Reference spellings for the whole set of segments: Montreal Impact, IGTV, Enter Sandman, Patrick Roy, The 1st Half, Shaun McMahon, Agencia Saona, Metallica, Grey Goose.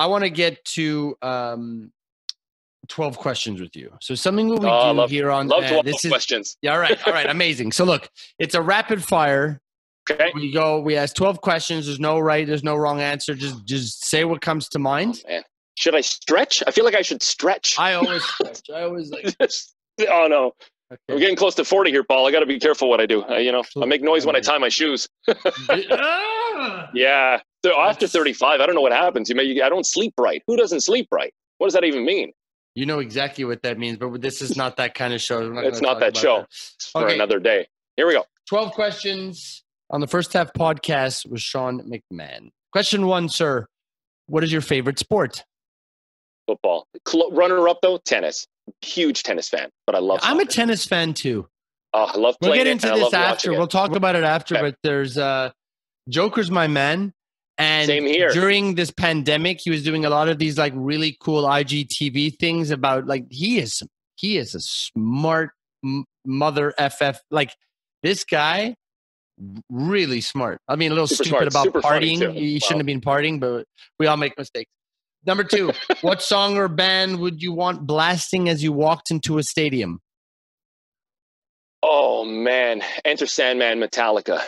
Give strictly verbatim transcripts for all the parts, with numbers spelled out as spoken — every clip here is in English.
I want to get to um, twelve questions with you. So something we oh, do love, here on love uh, this is, questions. Yeah, all right, all right, amazing. So look, it's a rapid fire. Okay. We go. We ask twelve questions. There's no right. There's no wrong answer. Just, just say what comes to mind. Oh, man. Should I stretch? I feel like I should stretch. I always stretch. I always like. Oh no. Okay. We're getting close to forty here, Paul. I got to be careful what I do. I, you know, I make noise when I tie my shoes. Yeah. So after thirty-five, I don't know what happens. You may, you, I don't sleep right. Who doesn't sleep right? What does that even mean? You know exactly what that means, but this is not that kind of show. Not it's not that show. That. For okay. another day. Here we go. twelve questions on the First Half podcast with Shaun McMahon. Question one, sir. What is your favorite sport? Football. Runner up though, tennis. Huge tennis fan, but I love soccer. I'm a tennis fan too. Oh, I love playing. We'll get into it, this after. We'll talk about it after, okay. But there's uh Joker's my man. And same here. During this pandemic, he was doing a lot of these like really cool I G T V things about like he is he is a smart mother F F. Like this guy really smart. I mean a little super stupid smart. About super partying. He wow. shouldn't have been partying, but we all make mistakes. Number two, what song or band would you want blasting as you walked into a stadium? Oh, man. Enter Sandman, Metallica.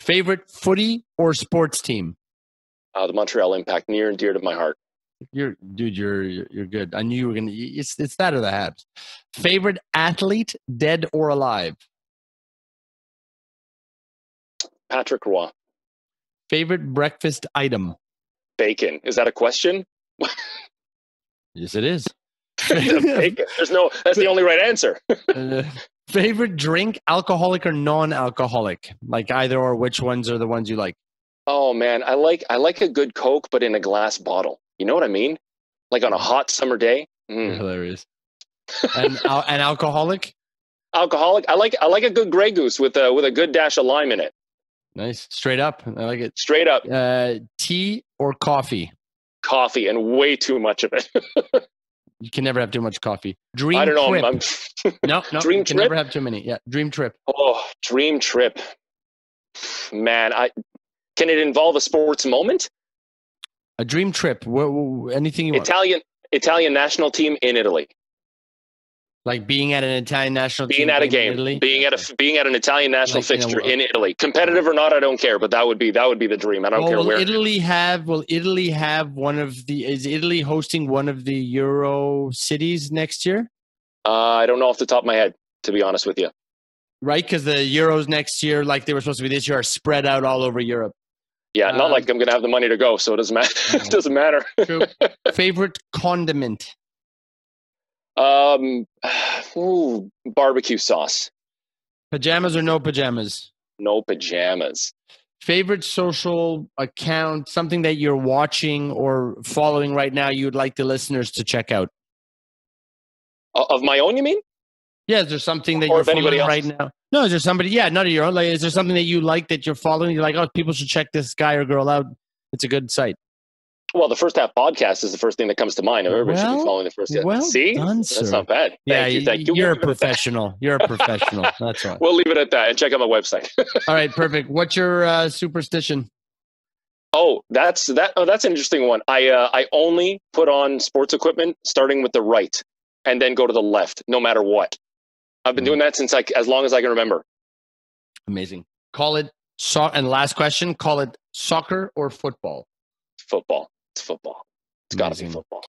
Favorite footy or sports team? Uh, the Montreal Impact, near and dear to my heart. You're, dude, you're, you're, you're good. I knew you were going to... It's it's that or the Habs. Favorite athlete, dead or alive? Patrick Roy. Favorite breakfast item? Bacon. Is that a question? Yes, it is. Bacon. There's no, that's the only right answer. uh, favorite drink, alcoholic or non-alcoholic? Like either or, which ones are the ones you like? Oh man, I like, I like a good Coke, but in a glass bottle. You know what I mean? Like on a hot summer day. Mm. You're hilarious. And, uh, and alcoholic? Alcoholic. I like, I like a good Grey Goose with a, with a good dash of lime in it. Nice. Straight up. I like it. Straight up. Uh, tea or coffee? Coffee, and way too much of it. You can never have too much coffee. Dream I don't know. Trip. I'm, I'm... no, no. Dream you can trip? Never have too many. Yeah. Dream trip. Oh, dream trip. Man, I can it involve a sports moment? A dream trip. Where, where, anything you want. Italian, Italian national team in Italy. Like being at an Italian national being team at a game, in Italy? being at a being at an Italian national like, fixture you know, in Italy, competitive or not, I don't care. But that would be that would be the dream. I don't well, care will where. Italy have will Italy have one of the is Italy hosting one of the Euro cities next year? Uh, I don't know off the top of my head, to be honest with you. Right, because the Euros next year, like they were supposed to be this year, are spread out all over Europe. Yeah, um, not like I'm going to have the money to go, so it doesn't matter. It doesn't matter. True. Favorite condiment. Um, ooh, barbecue sauce. Pajamas or no pajamas? No pajamas. Favorite social account, something that you're watching or following right now you'd like the listeners to check out? Of my own, you mean? Yeah, is there something that or you're following right now? No, is there somebody, yeah, not of your own. Like, is there something that you like that you're following? You're like, oh, people should check this guy or girl out. It's a good site. Well, the First Half podcast is the first thing that comes to mind. Everybody well, should be following the First Half. Well See? Done, That's not bad. Thank yeah, you. Thank you. You're we'll a professional. You're a professional. That's right. We'll leave it at that and check out my website. All right, perfect. What's your uh, superstition? Oh, that's that. Oh, that's an interesting one. I uh, I only put on sports equipment starting with the right and then go to the left, no matter what. I've been mm-hmm. doing that since I, as long as I can remember. Amazing. Call it so. And last question: call it soccer or football? Football. It's football. It's got to be football.